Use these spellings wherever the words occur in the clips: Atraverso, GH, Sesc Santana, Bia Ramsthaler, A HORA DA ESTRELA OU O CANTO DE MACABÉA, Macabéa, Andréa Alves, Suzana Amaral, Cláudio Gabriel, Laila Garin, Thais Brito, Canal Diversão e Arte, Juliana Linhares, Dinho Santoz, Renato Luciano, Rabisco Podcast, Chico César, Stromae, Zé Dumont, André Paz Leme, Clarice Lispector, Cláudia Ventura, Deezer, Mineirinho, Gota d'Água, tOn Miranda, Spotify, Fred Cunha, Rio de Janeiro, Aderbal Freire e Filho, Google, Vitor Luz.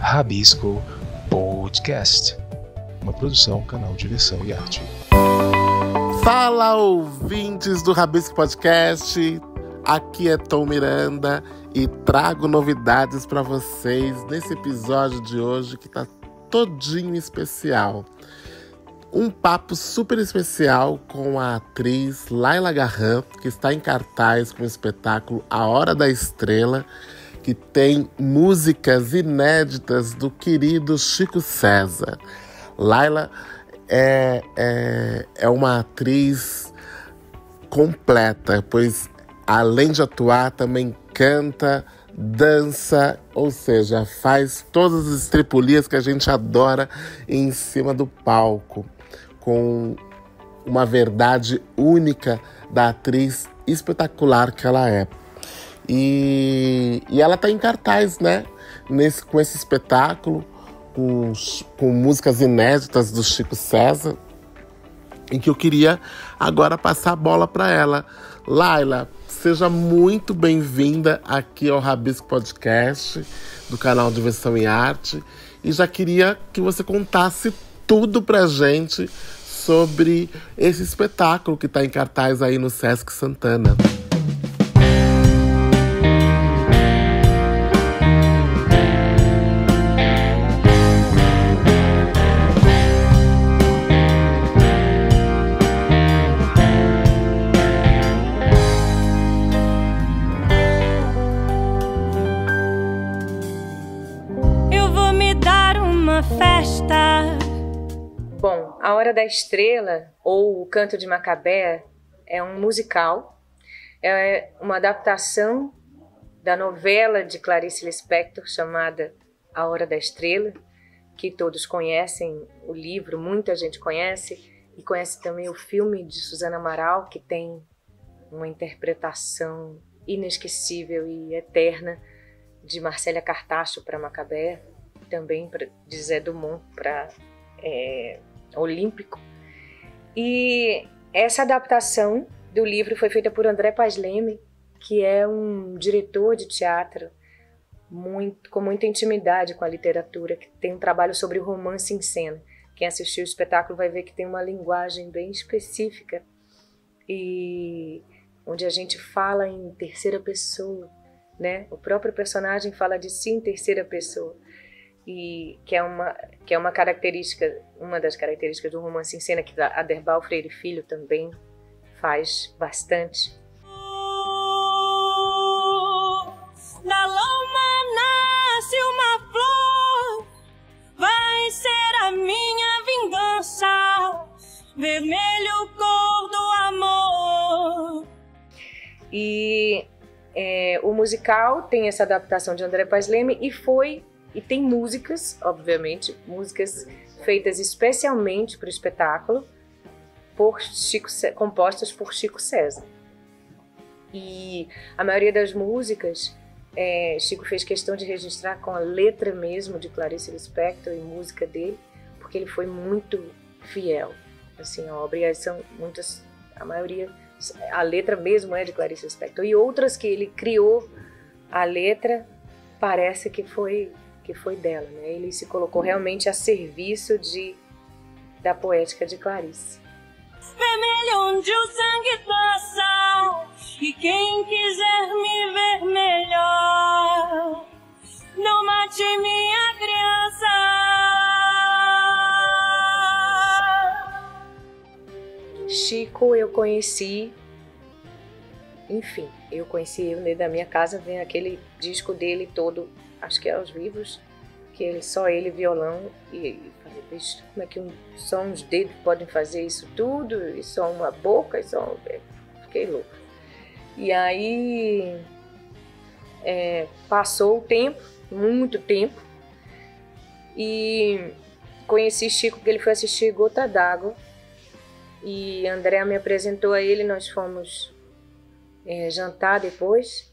Rabisco Podcast, uma produção Canal Diversão e Arte. Fala, ouvintes do Rabisco Podcast, aqui é tOn Miranda e trago novidades para vocês nesse episódio de hoje que tá todinho especial. Um papo super especial com a atriz Laila Garin, que está em cartaz com o espetáculo A Hora da Estrela, que tem músicas inéditas do querido Chico César. Laila é uma atriz completa, pois além de atuar, também canta, dança, ou seja, faz todas as estripulias que a gente adora em cima do palco, com uma verdade única da atriz espetacular que ela é. E ela está em cartaz, né? Com esse espetáculo, com músicas inéditas do Chico César, em que eu queria agora passar a bola para ela. Laila, seja muito bem-vinda aqui ao Rabisco Podcast, do canal Diversão e Arte. E já queria que você contasse tudo pra gente sobre esse espetáculo que tá em cartaz aí no Sesc Santana. Bom, A Hora da Estrela, ou O Canto de Macabéa, é um musical, é uma adaptação da novela de Clarice Lispector chamada A Hora da Estrela, que todos conhecem o livro, muita gente conhece, e conhece também o filme de Suzana Amaral, que tem uma interpretação inesquecível e eterna de Marcela Cartaxo para Macabéa, também de Zé Dumont para Olímpico. E essa adaptação do livro foi feita por André Paz Leme, que é um diretor de teatro com muita intimidade com a literatura, que tem um trabalho sobre o romance em cena. Quem assistiu o espetáculo vai ver que tem uma linguagem bem específica, e onde a gente fala em terceira pessoa, né? O próprio personagem fala de si em terceira pessoa. E que é uma característica, uma das características do romance em cena, que Aderbal Freire e Filho também faz bastante. Na lama nasce uma flor, vai ser a minha vingança, vermelho cor do amor. E o musical tem essa adaptação de André Paz Leme e tem músicas, obviamente, músicas feitas especialmente para o espetáculo, compostas por Chico César. E a maioria das músicas, Chico fez questão de registrar com a letra mesmo de Clarice Lispector e música dele, porque ele foi muito fiel, assim, a obra, e são muitas, a maioria, a letra mesmo é de Clarice Lispector, e outras que ele criou a letra, parece que foi dela, né? Ele se colocou realmente a serviço da poética de Clarice. Vermelho onde o sangue dança, e quem quiser me ver melhor, não mate minha criança. Chico eu conheci, enfim, eu conheci ele dentro da minha casa, vem aquele disco dele todo, acho que eram os vivos, que ele só ele violão, e falei, bicho, como é que só uns dedos podem fazer isso tudo, e só uma boca, e só... Fiquei louca. E aí passou o tempo, muito tempo, e conheci Chico, porque ele foi assistir Gota d'Água, e Andréa me apresentou a ele, nós fomos jantar depois.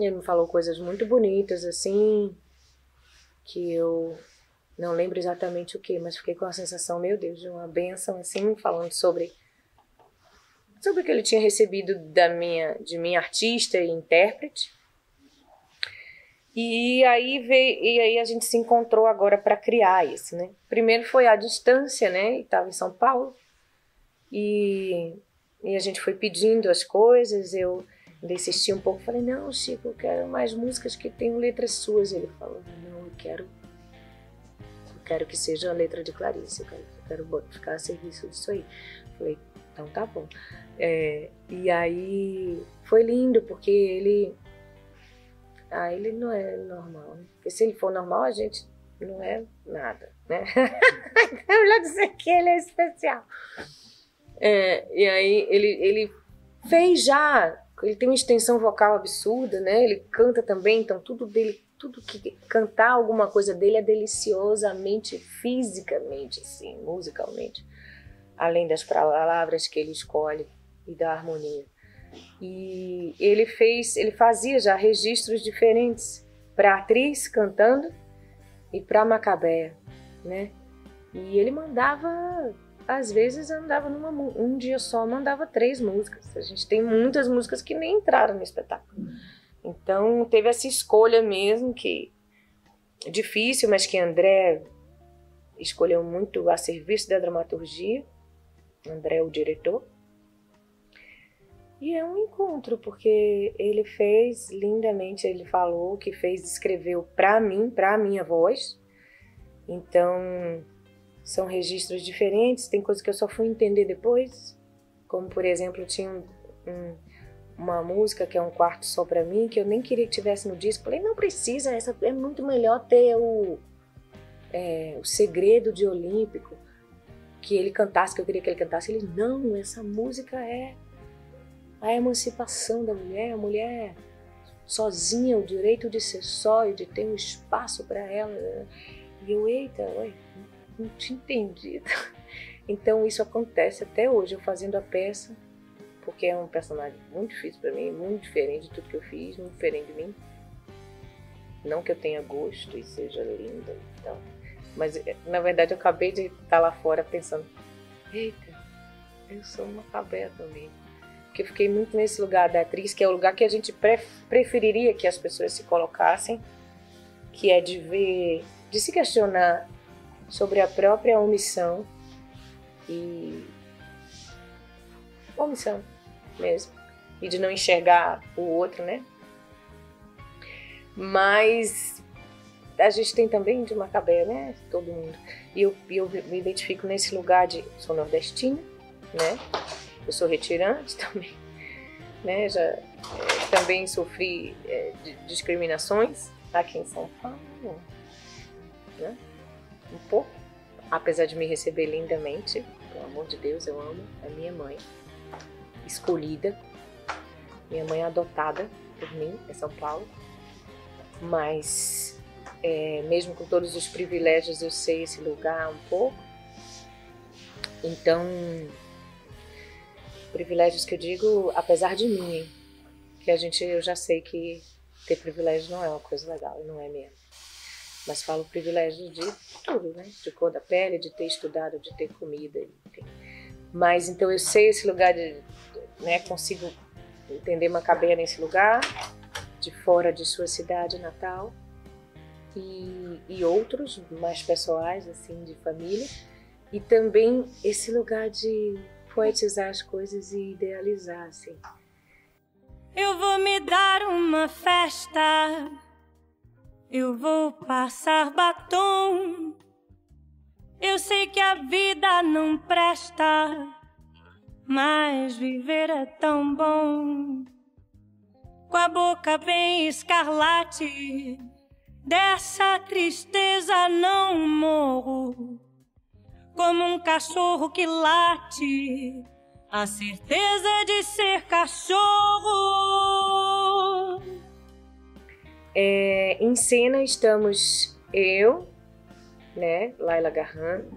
Ele me falou coisas muito bonitas, assim, que eu não lembro exatamente o que, mas fiquei com a sensação, meu Deus, de uma bênção, assim, falando sobre o que ele tinha recibido de minha artista e intérprete. E aí a gente se encontrou agora para criar esse, né? Primeiro foi à distância, né? Estava em São Paulo. E a gente foi pedindo as coisas, eu desisti um pouco, falei, não, Chico, eu quero mais músicas que tenham letras suas. Ele falou, não, eu quero que seja a letra de Clarice, eu quero ficar a serviço disso aí. Falei, então tá bom. E aí foi lindo, porque ele... Ah, ele não é normal, né? Porque se ele for normal, a gente não é nada, né? Então, melhor dizer que ele é especial. E aí ele fez já... Ele tem uma extensão vocal absurda, né? Ele canta também, então tudo dele, tudo que cantar alguma coisa dele é deliciosamente, fisicamente, assim, musicalmente. Além das palavras que ele escolhe e da harmonia. E ele fazia já registros diferentes para a atriz cantando e para a Macabéa, né? E ele mandava, às vezes andava um dia só, mandava 3 músicas. A gente tem muitas músicas que nem entraram no espetáculo. Então teve essa escolha mesmo, que é difícil, mas que André escolheu muito a serviço da dramaturgia. André é o diretor. E é um encontro, porque ele fez lindamente, ele falou que fez, escreveu para mim, para minha voz. Então, são registros diferentes, tem coisas que eu só fui entender depois. Como, por exemplo, tinha uma música que é um quarto só para mim, que eu nem queria que tivesse no disco. Falei, não precisa, essa é muito melhor ter o Segredo de Olímpico, que ele cantasse, que eu queria que ele cantasse. Ele, não, essa música é... a emancipação da mulher, a mulher sozinha, o direito de ser só e de ter um espaço para ela. E eu, eita, não tinha entendido. Então isso acontece até hoje, eu fazendo a peça, porque é um personagem muito difícil para mim, muito diferente de tudo que eu fiz, muito diferente de mim. Não que eu tenha gosto e seja linda, então. Mas na verdade eu acabei de estar lá fora pensando, eita, eu sou uma Macabéa também. Porque eu fiquei muito nesse lugar da atriz, que é o lugar que a gente preferiria que as pessoas se colocassem, que é de ver, de se questionar sobre a própria omissão, e omissão mesmo, e de não enxergar o outro, né? Mas a gente tem também de Macabéa, né? Todo mundo. E eu me identifico nesse lugar de, sou nordestina, né? Eu sou retirante também, né? Já também sofri discriminações aqui em São Paulo, né? Um pouco, apesar de me receber lindamente, pelo amor de Deus, eu amo a minha mãe, escolhida, minha mãe adotada por mim, é São Paulo, mas mesmo com todos os privilégios eu sei esse lugar um pouco, então... Privilégios que eu digo, apesar de mim, hein? Que eu já sei que ter privilégio não é uma coisa legal, não é mesmo. Mas falo privilégio de tudo, né? De cor da pele, de ter estudado, de ter comida, enfim. Mas então eu sei esse lugar de, né? Consigo entender Macabéa nesse lugar, de fora de sua cidade natal e outros mais pessoais, assim, de família. E também esse lugar de poetizar as coisas e idealizar, assim. Eu vou me dar uma festa, eu vou passar batom, eu sei que a vida não presta, mas viver é tão bom. Com a boca bem escarlate, dessa tristeza não morro. Como um cachorro que late, a certeza de ser cachorro. Em cena estamos eu, né, Laila Garin,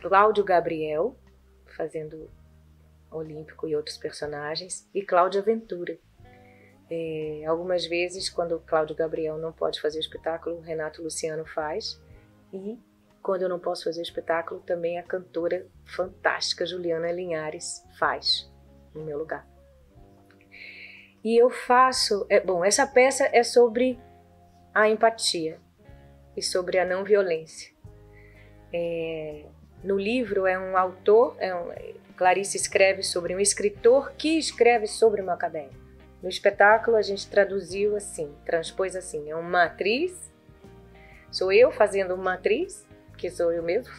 Cláudio Gabriel, fazendo Olímpico e outros personagens, e Cláudia Ventura. Algumas vezes, quando o Cláudio Gabriel não pode fazer o espetáculo, o Renato Luciano faz, e... Quando eu não posso fazer espetáculo, também a cantora fantástica Juliana Linhares faz, no meu lugar. E eu faço... Bom, essa peça é sobre a empatia e sobre a não violência. No livro é um autor, Clarice escreve sobre um escritor que escreve sobre o Macabéa. No espetáculo a gente traduziu assim, transpôs assim, é uma atriz, sou eu fazendo uma atriz, que sou eu mesmo,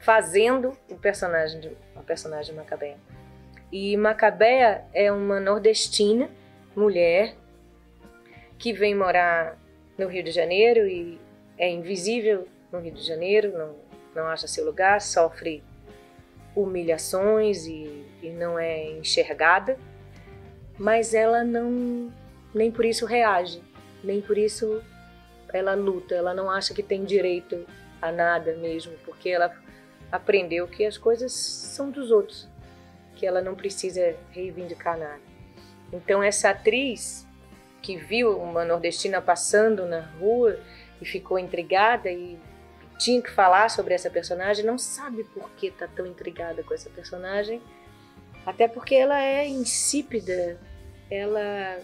fazendo o personagem de Macabéa. E Macabéa é uma nordestina, mulher, que vem morar no Rio de Janeiro e é invisível no Rio de Janeiro, não acha seu lugar, sofre humilhações e não é enxergada, mas ela não, nem por isso reage, nem por isso ela luta, ela não acha que tem direito a nada mesmo, porque ela aprendeu que as coisas são dos outros, que ela não precisa reivindicar nada. Então essa atriz que viu uma nordestina passando na rua e ficou intrigada e tinha que falar sobre essa personagem, não sabe por que está tão intrigada com essa personagem, até porque ela é insípida, ela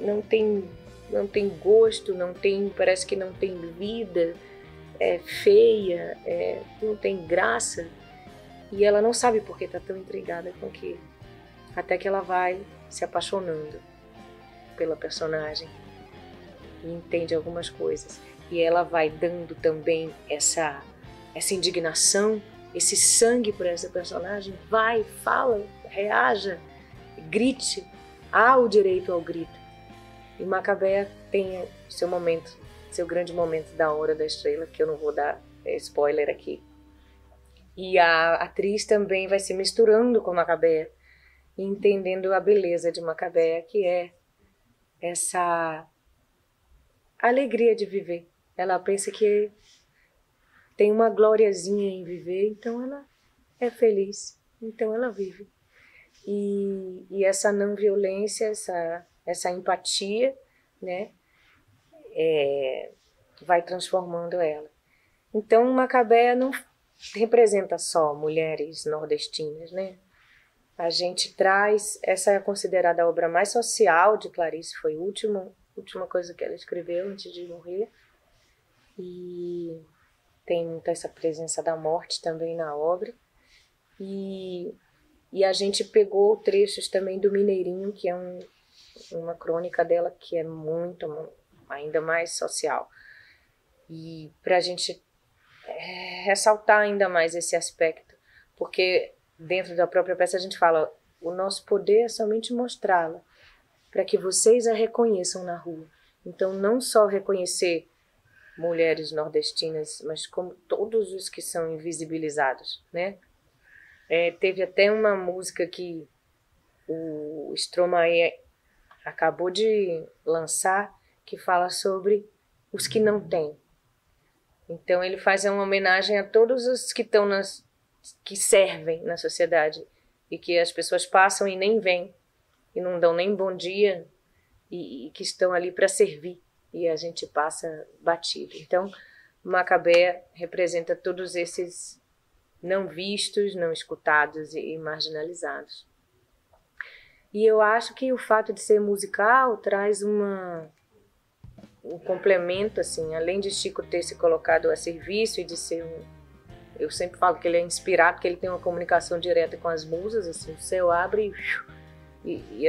não tem gosto, parece que não tem vida, é feia, não tem graça, e ela não sabe por que está tão intrigada com aquilo, até que ela vai se apaixonando pela personagem e entende algumas coisas. E ela vai dando também essa indignação, esse sangue para essa personagem. Vai, fala, reaja, grite. Há o direito ao grito. E Macabéa tem seu momento, seu grande momento da Hora da Estrela, que eu não vou dar spoiler aqui. E a atriz também vai se misturando com Macabéa, entendendo a beleza de Macabéa, que é essa alegria de viver. Ela pensa que tem uma gloriazinha em viver, então ela é feliz, então ela vive. E essa não violência, essa empatia, né, vai transformando ela. Então Macabéa não representa só mulheres nordestinas, né? A gente traz, essa é considerada a obra mais social de Clarice, foi a última coisa que ela escreveu antes de morrer. E tem muita essa presença da morte também na obra. E a gente pegou trechos também do Mineirinho, que é uma crônica dela que é muito, ainda mais social. E pra gente ressaltar ainda mais esse aspecto, porque dentro da própria peça a gente fala, o nosso poder é somente mostrá-la, para que vocês a reconheçam na rua. Então não só reconhecer mulheres nordestinas, mas como todos os que são invisibilizados, né? Teve até uma música que o Stromae acabou de lançar, que fala sobre os que não têm. Então ele faz uma homenagem a todos os que estão que servem na sociedade e que as pessoas passam e nem vêm e não dão nem bom dia e que estão ali para servir e a gente passa batido. Então Macabéa representa todos esses não vistos, não escutados e marginalizados. E eu acho que o fato de ser musical traz um complemento, assim, além de Chico ter se colocado a serviço e de ser eu sempre falo que ele é inspirado, porque ele tem uma comunicação direta com as musas, assim, o céu abre e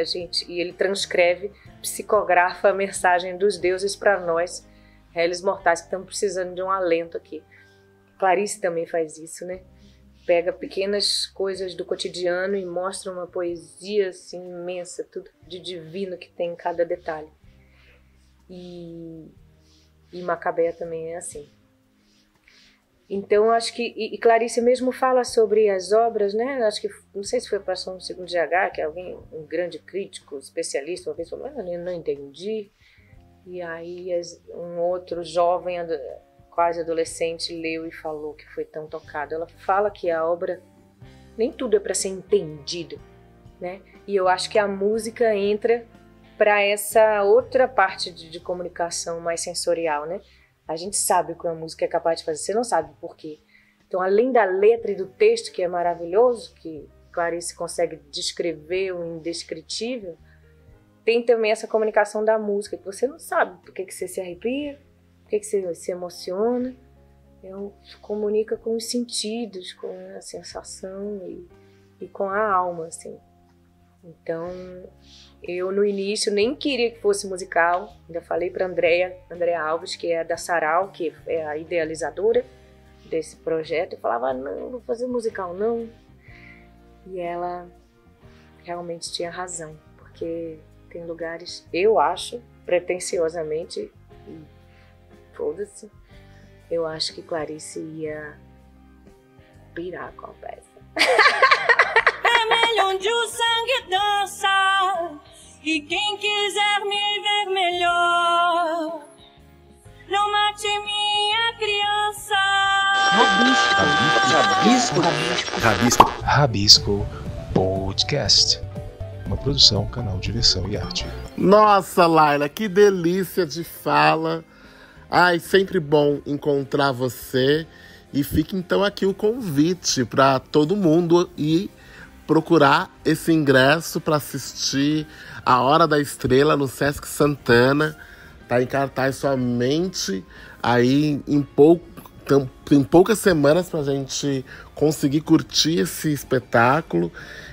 ele transcreve, psicografa a mensagem dos deuses para nós, réis mortais que estamos precisando de um alento aqui. Clarice também faz isso, né? Pega pequenas coisas do cotidiano e mostra uma poesia assim imensa, tudo de divino que tem em cada detalhe. E Macabéa também é assim. Então, acho que... E Clarice mesmo fala sobre as obras, né? Acho que... Não sei se foi passou no segundo GH, que alguém, um grande crítico, especialista, uma vez falou, mas eu não entendi. E aí um outro jovem, quase adolescente, leu e falou que foi tão tocado. Ela fala que a obra... Nem tudo é para ser entendido, né? E eu acho que a música entra para essa outra parte de comunicação mais sensorial, né? A gente sabe o que a música é capaz de fazer, você não sabe por quê. Então, além da letra e do texto, que é maravilhoso, que Clarice consegue descrever o indescritível, tem também essa comunicação da música, que você não sabe por que você se arrepia, por que você se emociona. Então, comunica com os sentidos, com a sensação e com a alma, assim. Então, eu no início nem queria que fosse musical, ainda falei para Andréa Alves, que é da Sarau, que é a idealizadora desse projeto, eu falava, não vou fazer musical não, e ela realmente tinha razão, porque tem lugares, eu acho, pretenciosamente, e foda-se, eu acho que Clarice ia pirar com a peça. Vermelho onde o sangue dança, e quem quiser me ver melhor, não mate minha criança. Rabisco Podcast, uma produção Canal Diversão e Arte. Nossa, Laila, que delícia de fala. Ai, sempre bom encontrar você. E fica então aqui o convite para todo mundo ir procurar esse ingresso para assistir A Hora da Estrela no Sesc Santana. Tá em cartaz somente aí em poucas semanas pra gente conseguir curtir esse espetáculo.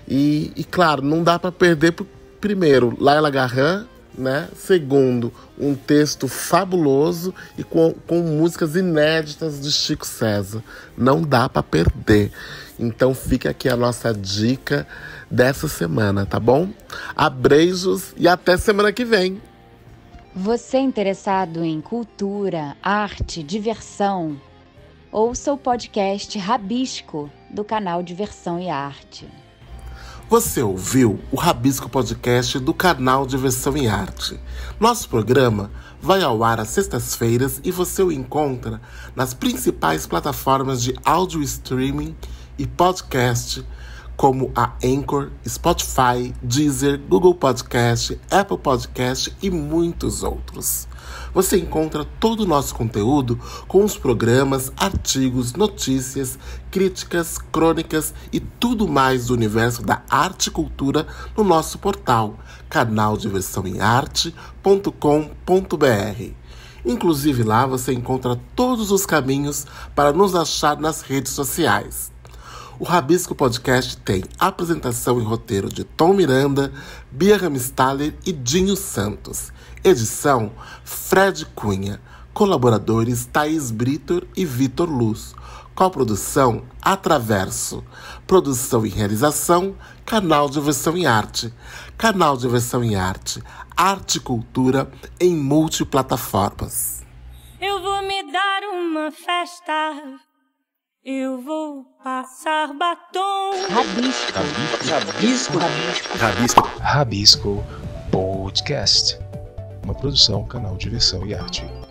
E claro, não dá pra perder, primeiro, Laila Garin, né? Segundo, um texto fabuloso e com músicas inéditas de Chico César. Não dá pra perder. Então fica aqui a nossa dica dessa semana, tá bom? Abreijos e até semana que vem! Você interessado em cultura, arte, diversão? Ouça o podcast Rabisco, do Canal Diversão e Arte. Você ouviu o Rabisco Podcast do Canal Diversão e Arte. Nosso programa vai ao ar às sextas-feiras e você o encontra nas principais plataformas de áudio streaming e podcast, como a Anchor, Spotify, Deezer, Google Podcast, Apple Podcast e muitos outros. Você encontra todo o nosso conteúdo com os programas, artigos, notícias, críticas, crônicas e tudo mais do universo da arte e cultura no nosso portal canaldiversaoemarte.com.br. Inclusive lá você encontra todos os caminhos para nos achar nas redes sociais. O Rabisco Podcast tem apresentação e roteiro de tOn Miranda, Bia Ramsthaler e Dinho Santoz. Edição Fred Cunha. Colaboradores Thais Brito e Vitor Luz. Coprodução Atraverso. Produção e realização Canal Diversão e Arte. Canal Diversão e Arte. Arte e cultura em multiplataformas. Eu vou me dar uma festa. Eu vou passar batom. Rabisco Podcast, uma produção Canal Diversão e Arte.